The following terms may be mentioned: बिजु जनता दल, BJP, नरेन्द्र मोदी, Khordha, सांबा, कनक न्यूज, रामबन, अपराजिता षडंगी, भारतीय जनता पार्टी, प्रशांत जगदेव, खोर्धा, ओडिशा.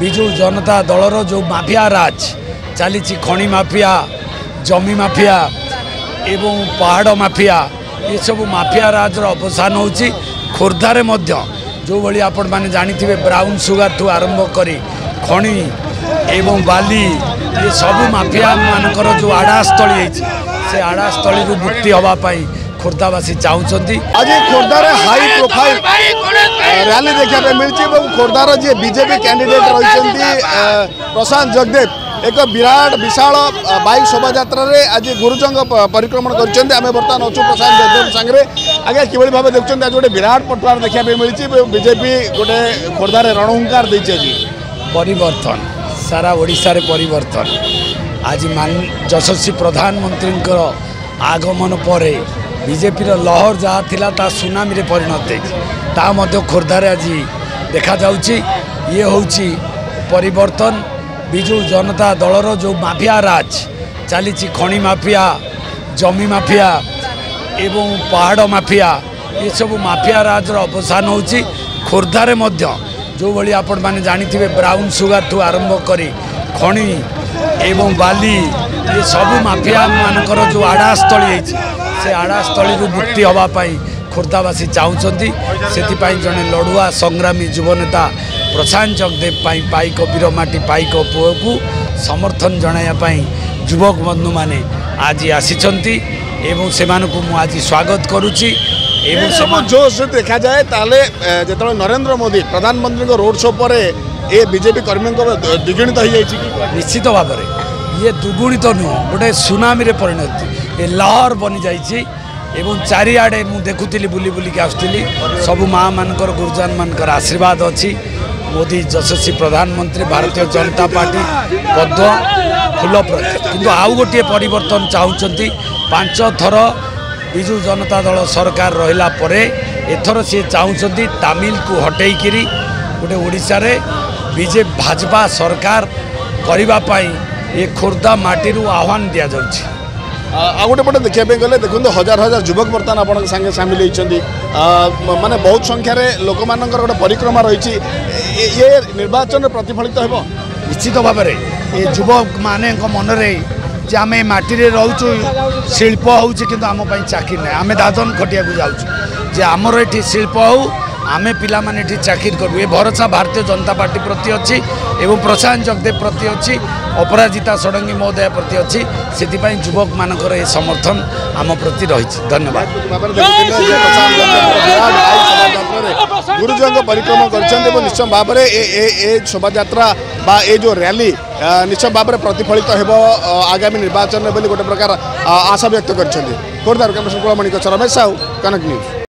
बिजु जनता दल जो माफिया राज चली खणी माफिया जमी माफिया एवं पहाड़ माफिया ये सब माफिया राज अवसान हो खोर्धारे जो भाई आपण मैंने जानी ब्राउन सुगर ठू आरंभ कर खणी एवं बाली ये सब माफिया मानकर जो आड़ास्थली से आड़ास्थली मुक्ति होगापाई खोर्धावासी चाहते। आज खोर्धार हाई प्रोफाइल रैली देखा मिली और खोर्धार जी बीजेपी कैंडिडेट रही प्रशांत जगदेव एक विराट विशाल बाइक शोभा आज गुरुजंग परिक्रमण करते आम बर्तमान अच्छु प्रशांत जगदेव सांगे आगे किभली भाव देखते आज गोटे विराट पटवार देखा मिली बीजेपी गोटे खोर्धार रणहुंकार देती परिवर्तन सारा ओडिशार परिवर्तन आज मान यशस्वी प्रधानमंत्री आगमन पर बीजेपी लहर जहाँ था सुनामी परिणत हो खोर्धार आज देखा जाउछि ये होउछि परिवर्तन बिजु जनता दलर जो माफिया राज चली खणी माफिया जमी माफिया एवं पहाड़ माफिया ये सब माफिया राज अवसान हो खोर्धारे जो भाई आपण मैंने जानी ब्राउन सुगर ठू आरंभ कर खणी एवं बाली ये सब माफिया मानकर जो आड़ास्थली से आड़ास्थली मुक्ति होगापाई खोर्धावासी चाहते से जड़े लड़ुआ संग्रामी युवनेता प्रशांत जगदेव पाइक बीरमाटी पाइक पुओ को समर्थन जनायापाई युवक बंधु मैंने आज आसीचंती एवं से आज स्वागत करुच्ची एवं सब जोश जो देखा जाए ताले जो नरेन्द्र मोदी प्रधानमंत्री को रोड शो पर ये बीजेपी कर्मी द्विगुणित हो जाए निश्चित भाव में ये द्विगुणित नुह गोटे सुनामी परिणत ये लहर बनी जाइए एवं चारिआडे मु देखुली बुली बुलिक आसुली सबू माँ मानकर गुरुजन मानकर आशीर्वाद अच्छी मोदी यशस्वी प्रधानमंत्री भारतीय जनता पार्टी पद्म फूल किंतु आउ गोटे परिवर्तन चाहते पांच थर बिजु जनता दल सरकार रहिला परे एथर सी चाहते तमिल को हटई किरी गोटे ओडिशा रे बीजेपी भाजपा सरकार करिबा पाई ये खोर्धा माटी रू आह्वान दिया जाउछि। आ गोटे पटे देखा गले देखो हजार हजार युवक बर्तमान आपंक सागे सामिल होती माने बहुत संख्यार लोक मान गोटे परिक्रमा रही ये निर्वाचन प्रतिफलित हो निश्चित भाव में ये युवक मान मनरे जे आम मटी रोचु शिल्प हो आमपाई चाकरी ना आम दादन खटिया जाऊँ जे आमर ये शिल्प हो आम पाने चाकरी करूँ ये भरोसा भारतीय जनता पार्टी प्रति अच्छी एवं प्रशांत जगदेव प्रति अच्छी अपराजिता षडंगी महोदय प्रति अच्छी से युवक मान समर्थन आम प्रति रही धन्यवाद। गुरुजन परिक्रमा कर निश्चय भाव में शोभा जो रैली निश्चय भाव में प्रतिफलित हो आगामी निर्वाचन में गोटे प्रकार आशा व्यक्त करमणिक साहू कनक न्यूज।